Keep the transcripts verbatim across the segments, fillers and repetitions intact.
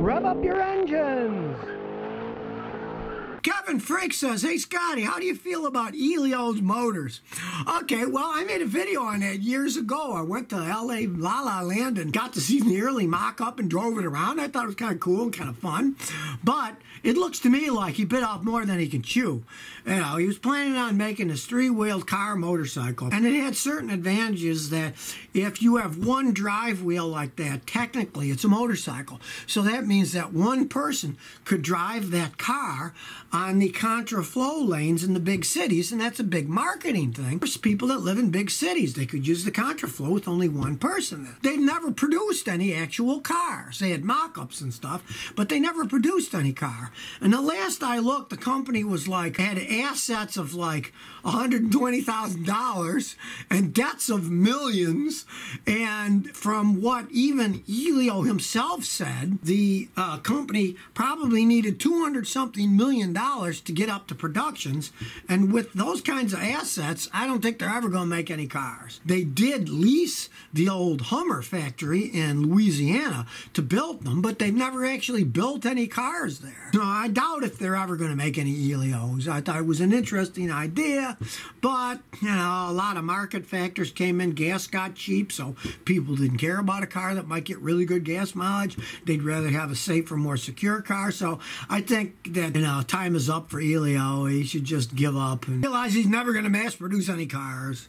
Rev up your engines. Kevin Frank says, hey, Scotty, how do you feel about Elio's Motors? Okay, well, I made a video on that years ago. I went to L A La La Land and got to see the early mock-up and drove it around. I thought it was kind of cool and kind of fun. But it looks to me like he bit off more than he can chew. You know, he was planning on making this three-wheeled car motorcycle. And it had certain advantages that if you have one drive wheel like that, technically it's a motorcycle. So that means that one person could drive that car on the contraflow lanes in the big cities, and that's a big marketing thing. There's people that live in big cities. They could use the contraflow with only one person. They've never produced any actual cars. They had mock-ups and stuff, but they never produced any car. And the last I looked, the company was like, had assets of like one hundred twenty thousand dollars and debts of millions. And from what even Elio himself said, the uh, company probably needed two hundred something million dollars to get up to productions, and with those kinds of assets, I don't think they're ever going to make any cars. They did lease the old Hummer factory in Louisiana to build them, but they've never actually built any cars there. So I doubt if they're ever going to make any Elios. I thought it was an interesting idea, but you know, a lot of market factors came in. Gas got cheap, so people didn't care about a car that might get really good gas mileage. They'd rather have a safer, more secure car. So I think that, you know, time is up for Elio. He should just give up and realize he's never going to mass produce any cars.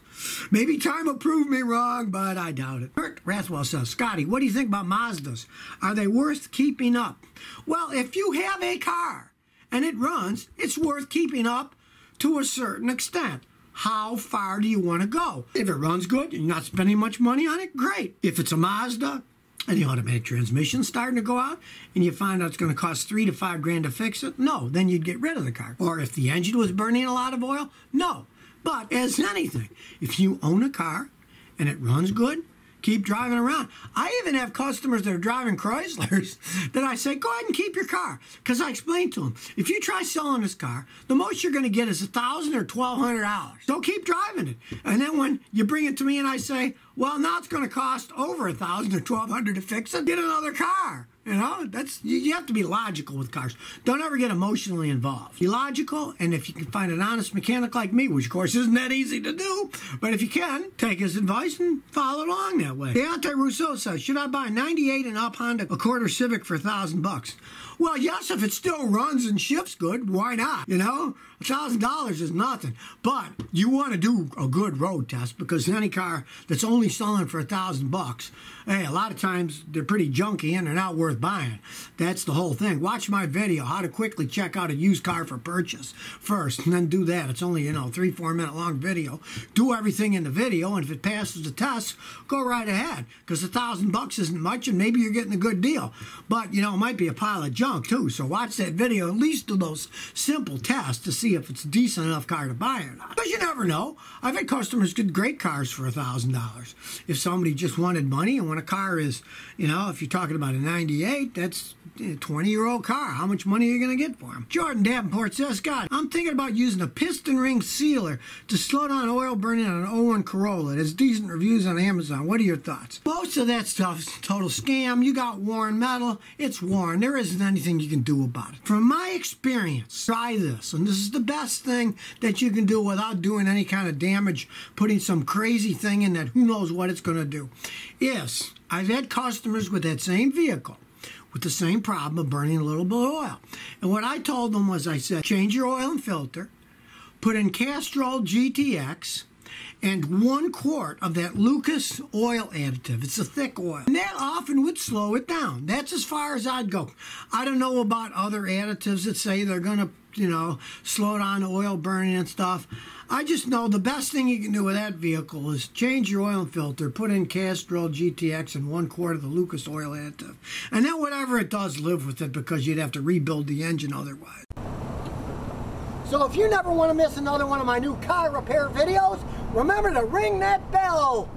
Maybe time will prove me wrong, but I doubt it. Kurt Rathwell says, Scotty, what do you think about Mazdas? Are they worth keeping up? Well, if you have a car and it runs, it's worth keeping up to a certain extent. How far do you want to go? If it runs good and you're not spending much money on it, great. If it's a Mazda, and the automatic transmission's starting to go out, and you find out it's going to cost three to five grand to fix it, no, then you'd get rid of the car. Or if the engine was burning a lot of oil, no. But as anything, if you own a car and it runs good, keep driving around. I even have customers that are driving Chryslers that I say, go ahead and keep your car. Because I explained to them, if you try selling this car, the most you're going to get is one thousand dollars or twelve hundred dollars. So keep driving it. And then when you bring it to me and I say, well, now it's going to cost over one thousand dollars or twelve hundred dollars to fix it, get another car. You know, that's, you have to be logical with cars. Don't ever get emotionally involved. Be logical, and if you can find an honest mechanic like me, which of course isn't that easy to do, but if you can, take his advice and follow along that way. The Anti Rousseau says, should I buy ninety-eight and up Honda Accord Civic for a thousand bucks? Well, yes, if it still runs and shifts good, why not? You know, a thousand dollars is nothing, but you want to do a good road test, because any car that's only selling for a thousand bucks, hey, a lot of times they're pretty junky and they're not worth buying. That's the whole thing. Watch my video, how to quickly check out a used car for purchase first, and then do that. It's only, you know, three, four minute long video. Do everything in the video, and if it passes the test, go right ahead, because a thousand bucks isn't much, and maybe you're getting a good deal. But, you know, it might be a pile of junk, too, so watch that video, at least do those simple tests to see if it's a decent enough car to buy or not. Because you never know. I've had customers get great cars for a thousand dollars. If somebody just wanted money, and when a car is, you know, if you're talking about a ninety-eight, that's a twenty year old car. How much money are you going to get for him? Jordan Davenport says, God, I'm thinking about using a piston ring sealer to slow down oil burning on an oh one Corolla. It has decent reviews on Amazon. What are your thoughts? Most of that stuff is a total scam. You got worn metal. It's worn. There isn't anything you can do about it. From my experience, try this. And this is the best thing that you can do without doing any kind of damage, putting some crazy thing in that who knows what it's going to do. Yes, I've had customers with that same vehicle with the same problem of burning a little bit of oil. And what I told them was, I said, change your oil and filter, put in Castrol G T X, and one quart of that Lucas oil additive. It's a thick oil. And that often would slow it down. That's as far as I'd go. I don't know about other additives that say they're going to, you know, slow down oil burning and stuff. I just know the best thing you can do with that vehicle is change your oil filter, put in Castrol G T X and one quart of the Lucas oil additive. And then whatever it does, live with it, because you'd have to rebuild the engine otherwise. So if you never want to miss another one of my new car repair videos, remember to ring that bell.